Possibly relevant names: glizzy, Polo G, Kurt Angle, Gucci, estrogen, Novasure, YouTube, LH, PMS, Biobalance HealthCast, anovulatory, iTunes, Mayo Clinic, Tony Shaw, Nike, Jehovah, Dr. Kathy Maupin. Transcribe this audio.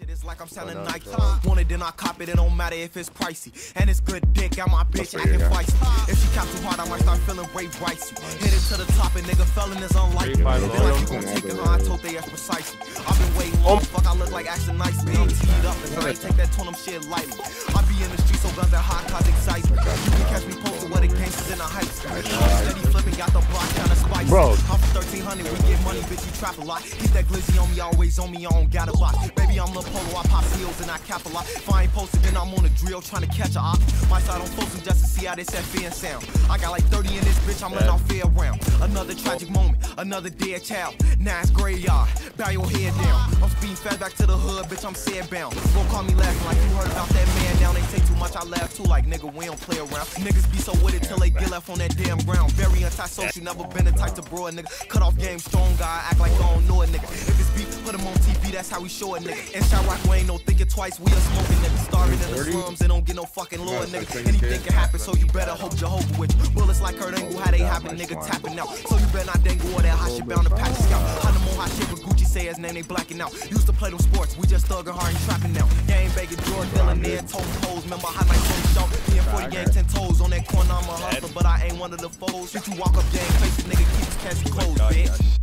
Shit is like I'm selling Nike. Want it, then I cop it. It don't matter if it's pricey. And it's good dick out my bitch acting feisty. If she cop too hard, I might start feeling way ricey. Hit it to the top and nigga felon is unlikely. Like you gon' take it, I told they ass precisely. I've been waiting long, fuck, I look like action nice. Being teed up and I ain't take that tone shit lightly. I be in the street so guns that hot cause excitement. You can catch me posted where the gangsters in the hype. Steady flipping, got the block down to spice. Bro, I'm 1300, we get money, bitch, you trap a lot. Keep that glizzy on me, always on me, I don't got a lot. Baby, I'm the Polo, I pop seals and I cap a lot. If I ain't posted, then I'm on a drill trying to catch a op. My side on posting just to see how this FB and sound. I got like 30 in this bitch, I'm letting off fair round. Another tragic moment, another dead child. Now it's graveyard, bow your head down. I'm speeding fast back to the hood, bitch, I'm sad bound. Won't call me laughing like you heard about that man. Now they take too much, I laugh too, like nigga, we don't play around. Niggas be so with it till they get left on that damn ground. Very antisocial, never been a type to broad nigga. Cut off game, strong guy, act like I don't know a nigga. If it's beef, put him on TV, that's how we show it, nigga. And shot rock, we ain't no thinking twice, we are smoking, nigga. Starving in the slums, they don't get no fucking lower, nigga. Anything can happen, so you better hope Jehovah with you. Bullets like Kurt Angle, how they hopping, nigga, tapping out. So you better not dangle all that hot shit bound to pack a scout. I know more hot shit, but Gucci say his name, they blacking out. Used to play them sports, we just thugging hard and trapping now. Game bacon, George, Dillanair, toting hoes, remember hot like Tony Shaw. P40 gang, 10 toes on that corner, I'm a hustler, but I ain't one of the foes. Should you walk up gang, face a nigga, keep his cash closed, bitch.